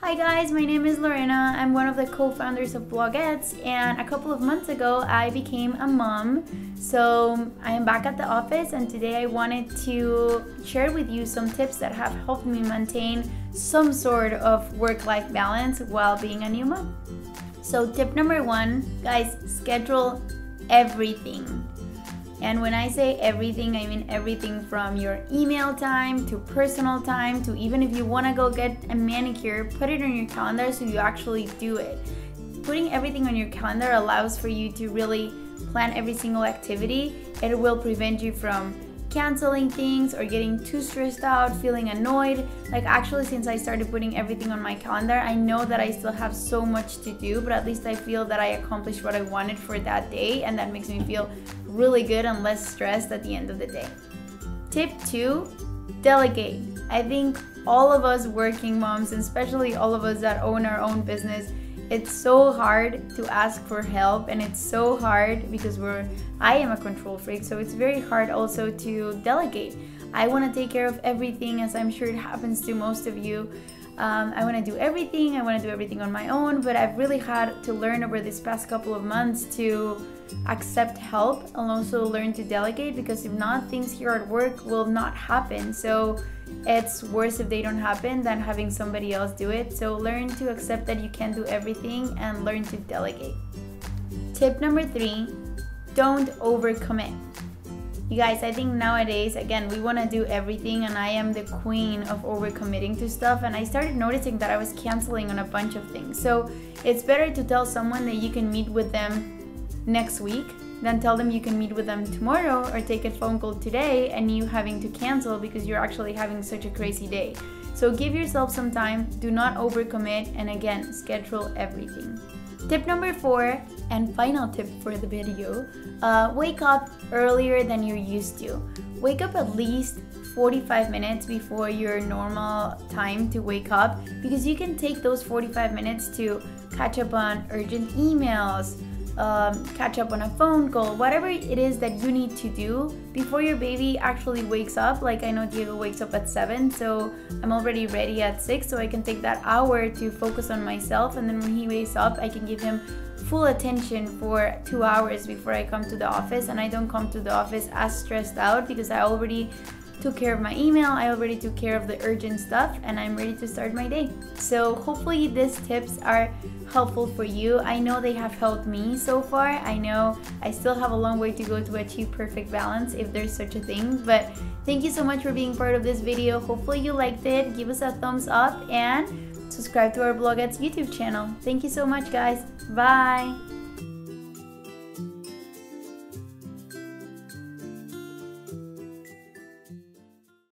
Hi guys, my name is Lorena. I'm one of the co-founders of Bloguettes, and a couple of months ago I became a mom. So I am back at the office, and today I wanted to share with you some tips that have helped me maintain some sort of work-life balance while being a new mom. So tip number one, guys, schedule everything. And when I say everything, I mean everything from your email time to personal time to even if you want to go get a manicure, put it on your calendar so you actually do it. Putting everything on your calendar allows for you to really plan every single activity. It will prevent you from canceling things or getting too stressed out, feeling annoyed. Like actually, since I started putting everything on my calendar, I know that I still have so much to do, but at least I feel that I accomplished what I wanted for that day, and that makes me feel really good and less stressed at the end of the day. Tip two, delegate. I think all of us working moms, and especially all of us that own our own business, it's so hard to ask for help, and it's so hard because I am a control freak, so it's very hard also to delegate. I want to take care of everything, as I'm sure it happens to most of you. I want to do everything, I want to do everything on my own, but I've really had to learn over this past couple of months to accept help and also learn to delegate, because if not, things here at work will not happen. So it's worse if they don't happen than having somebody else do it. So learn to accept that you can't do everything and learn to delegate. Tip number three, don't overcommit. You guys, I think nowadays, again, we want to do everything, and I am the queen of overcommitting to stuff, and I started noticing that I was canceling on a bunch of things. So it's better to tell someone that you can meet with them next week then tell them you can meet with them tomorrow, or take a phone call today and you having to cancel because you're actually having such a crazy day. So give yourself some time, do not overcommit, and again, schedule everything. Tip number four, and final tip for the video, wake up earlier than you're used to. Wake up at least 45 minutes before your normal time to wake up, because you can take those 45 minutes to catch up on urgent emails, catch up on a phone call, whatever it is that you need to do before your baby actually wakes up. Like I know Diego wakes up at 7, so I'm already ready at 6, so I can take that hour to focus on myself, and then when he wakes up I can give him full attention for 2 hours before I come to the office, and I don't come to the office as stressed out because I already took care of my email, I already took care of the urgent stuff, and I'm ready to start my day. So hopefully these tips are helpful for you. I know they have helped me so far. I know I still have a long way to go to achieve perfect balance, if there's such a thing, but thank you so much for being part of this video. Hopefully you liked it. Give us a thumbs up and subscribe to our Bloguettes YouTube channel. Thank you so much, guys. Bye.